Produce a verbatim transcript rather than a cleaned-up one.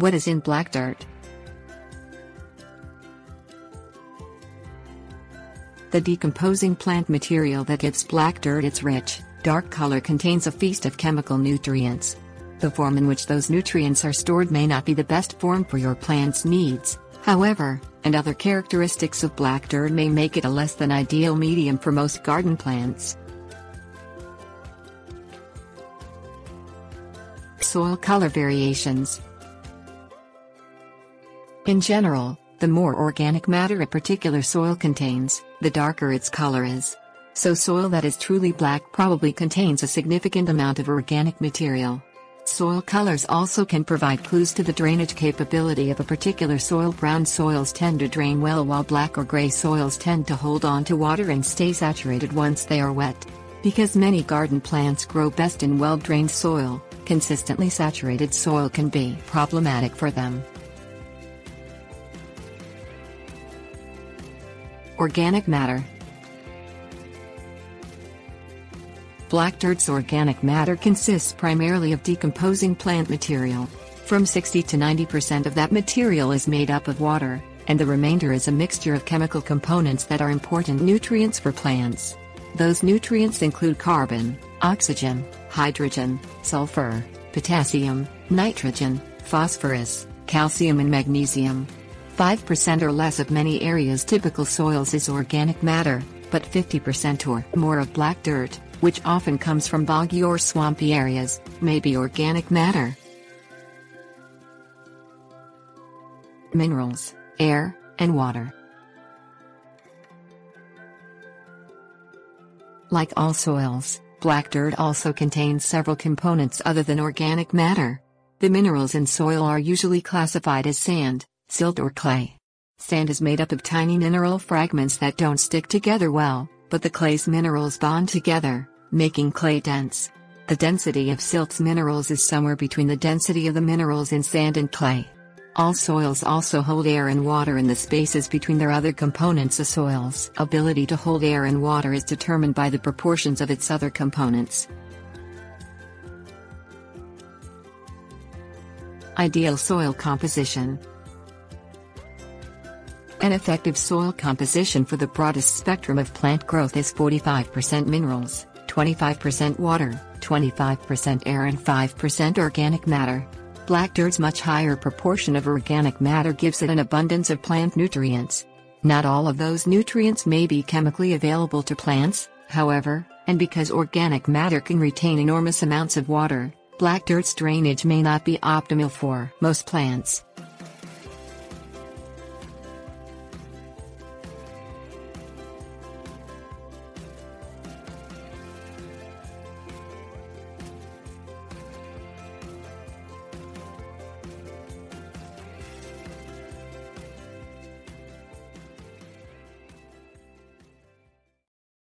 What is in black dirt? The decomposing plant material that gives black dirt its rich, dark color contains a feast of chemical nutrients. The form in which those nutrients are stored may not be the best form for your plant's needs, however, and other characteristics of black dirt may make it a less than ideal medium for most garden plants. Soil color variations. In general, the more organic matter a particular soil contains, the darker its color is. So soil that is truly black probably contains a significant amount of organic material. Soil colors also can provide clues to the drainage capability of a particular soil. Brown soils tend to drain well, while black or gray soils tend to hold on to water and stay saturated once they are wet. Because many garden plants grow best in well-drained soil, consistently saturated soil can be problematic for them. Organic matter. Black dirt's organic matter consists primarily of decomposing plant material. From sixty to ninety percent of that material is made up of water, and the remainder is a mixture of chemical components that are important nutrients for plants. Those nutrients include carbon, oxygen, hydrogen, sulfur, potassium, nitrogen, phosphorus, calcium and magnesium. five percent or less of many areas' typical soils is organic matter, but fifty percent or more of black dirt, which often comes from boggy or swampy areas, may be organic matter. Minerals, air, and water. Like all soils, black dirt also contains several components other than organic matter. The minerals in soil are usually classified as sand, silt or clay. Sand is made up of tiny mineral fragments that don't stick together well, but the clay's minerals bond together, making clay dense. The density of silt's minerals is somewhere between the density of the minerals in sand and clay. All soils also hold air and water in the spaces between their other components. A soil's ability to hold air and water is determined by the proportions of its other components. Ideal soil composition. An effective soil composition for the broadest spectrum of plant growth is forty-five percent minerals, twenty-five percent water, twenty-five percent air and five percent organic matter. Black dirt's much higher proportion of organic matter gives it an abundance of plant nutrients. Not all of those nutrients may be chemically available to plants, however, and because organic matter can retain enormous amounts of water, black dirt's drainage may not be optimal for most plants.